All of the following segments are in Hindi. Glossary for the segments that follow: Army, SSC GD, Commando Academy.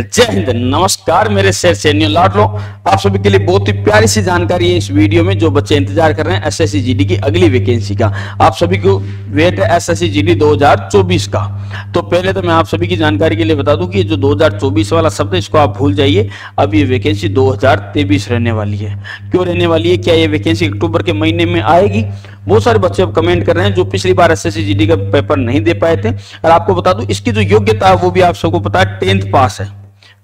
जय हिंद। नमस्कार मेरे शेर सैन्य लाडलो, आप सभी के लिए बहुत ही प्यारी सी जानकारी है इस वीडियो में। जो बच्चे इंतजार कर रहे हैं एसएससी जीडी की अगली वैकेंसी का, आप सभी को वेट है एसएससी जीडी 2024 का। तो पहले तो मैं आप सभी की जानकारी के लिए बता दूं कि जो 2024 वाला शब्द है इसको आप भूल जाइए। अब ये वैकेंसी 2023 रहने वाली है। क्यों रहने वाली है, क्या ये वैकेंसी अक्टूबर के महीने में आएगी? बहुत सारे बच्चे अब कमेंट कर रहे हैं जो पिछली बार एसएससी जीडी का पेपर नहीं दे पाए थे। और आपको बता दूं इसकी जो योग्यता है वो भी आप सबको पता है 10th पास है।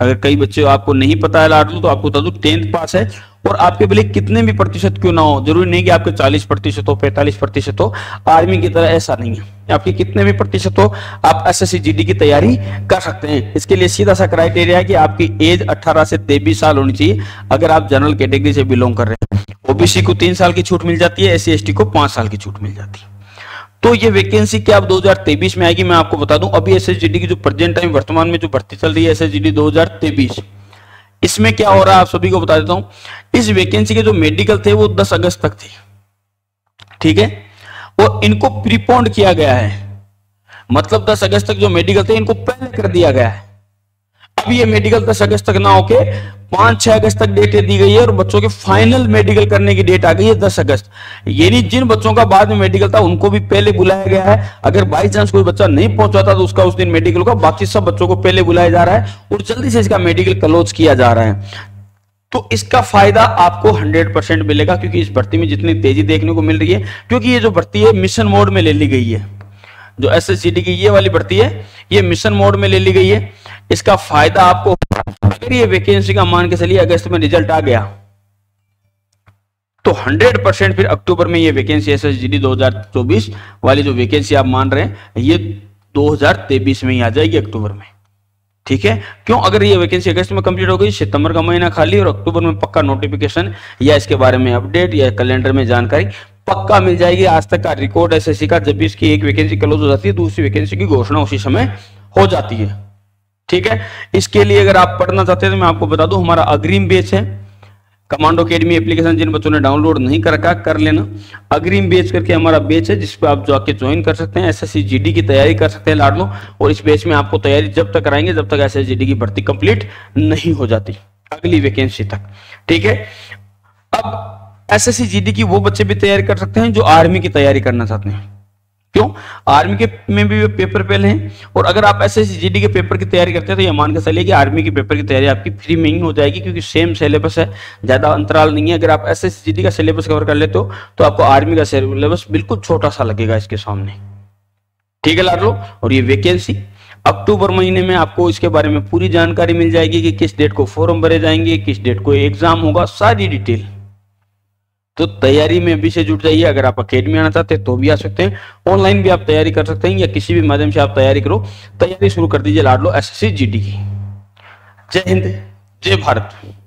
अगर कई बच्चे आपको नहीं पता है लाडलू तो आपको बता दूं 10th पास है। और आपके भले कितने भी प्रतिशत क्यों ना हो, जरूरी नहीं कि आपके 40% हो 45% हो, आर्मी की तरह ऐसा नहीं है। आपके कितने भी प्रतिशत हो आप एसएससी जीडी की तैयारी कर सकते हैं। इसके लिए सीधा सा क्राइटेरिया है कि आपकी एज 18 से 23 साल होनी चाहिए अगर आप जनरल कैटेगरी से बिलोंग कर रहे हैं। ओबीसी को 3 साल की छूट मिल जाती है, SC ST को 5 साल की छूट मिल जाती है। तो ये वैकेंसी क्या अब 2023 में आएगी, मैं आपको बता दूं। अभी SSGD की जो प्रेजेंट टाइम वर्तमान में जो भर्ती चल रही है SSGD 2023, इसमें क्या हो रहा है आप सभी को बता देता हूं। इस वैकेंसी के जो मेडिकल थे वो 10 अगस्त तक थे, ठीक है। और इनको प्रीपोन्ड किया गया है, मतलब 10 अगस्त तक जो मेडिकल थे इनको पहले कर दिया गया है। अब ये मेडिकल 10 अगस्त तक ना होके 5-6 अगस्त तक डेट दी गई है। और बच्चों के फाइनल मेडिकल करने की डेट आ गई है 10 अगस्त। यानी जिन बच्चों का बाद में मेडिकल था उनको भी पहले बुलाया गया है। अगर बाई चांस कोई बच्चा नहीं पहुंचा था तो उसका उस दिन मेडिकल होगा, बाकी सब बच्चों को पहले बुलाया जा रहा है और जल्दी से इसका मेडिकल क्लोज किया जा रहा है। तो इसका फायदा आपको 100% मिलेगा, क्योंकि इस भर्ती में जितनी तेजी देखने को मिल रही है, क्योंकि ये जो भर्ती है मिशन मोड में ले ली गई है। जो SSGD की ये वाली भर्ती है ये मिशन मोड में ले ली गई है। इसका फायदा आपको, अगर ये वैकेंसी का मान के चलिए अगस्त में रिजल्ट आ गया तो 100% फिर अक्टूबर में ये वैकेंसी SSGD 2024 वाली जो वैकेंसी आप मान रहे हैं ये 2023 में ही आ जाएगी अक्टूबर में, ठीक है। क्यों, अगर ये वैकेंसी अगस्त में कंप्लीट हो गई, सितंबर का महीना खाली और अक्टूबर में पक्का नोटिफिकेशन या इसके बारे में अपडेट या कैलेंडर में जानकारी पक्का मिल जाएगी। आज तक का रिकॉर्ड SSC का, जब भी इसकी एक वैकेंसी क्लोज हो जाती है दूसरी वैकेंसी की घोषणा उसी समय हो जाती है, ठीक है। इसके लिए अगर आप पढ़ना चाहते हैं तो मैं आपको बता दूं हमारा अग्रिम बैच है। कमांडो अकेडमी एप्लीकेशन जिन बच्चों ने डाउनलोड नहीं कर रखा कर लेना। अग्रिम बैच करके हमारा बैच है जिस पे आप जाके ज्वाइन कर सकते हैं, SSC GD की तैयारी कर सकते हैं लाडलो। और इस बैच में आपको तैयारी जब तक कराएंगे जब तक SSC GD की भर्ती कंप्लीट नहीं हो जाती अगली वैकेंसी तक, ठीक है। अब SSC GD की वो बच्चे भी तैयारी कर सकते हैं जो आर्मी की तैयारी करना चाहते हैं। क्यों, आर्मी के में भी पेपर पहले हैं। और अगर आप SSC GD के पेपर की तैयारी करते हैं तो ये मान कर चलिए कि आर्मी के पेपर की तैयारी आपकी फ्री में ही हो जाएगी, क्योंकि सेम सिलेबस है, ज्यादा अंतराल नहीं है। अगर आप SSC GD का सिलेबस कवर कर लेते हो तो आपको आर्मी का सिलेबस बिल्कुल छोटा सा लगेगा इसके सामने, ठीक है लाडलो। और ये वैकेंसी अक्टूबर महीने में आपको इसके बारे में पूरी जानकारी मिल जाएगी कि किस डेट को फॉर्म भरे जाएंगे, किस डेट को एग्जाम होगा, सारी डिटेल। तो तैयारी में अभी से जुट जाइए। अगर आप अकेडमी आना चाहते हैं तो भी आ सकते हैं, ऑनलाइन भी आप तैयारी कर सकते हैं या किसी भी माध्यम से आप तैयारी करो। तैयारी शुरू कर दीजिए लाडलो SSC GD की। जय हिंद, जय भारत।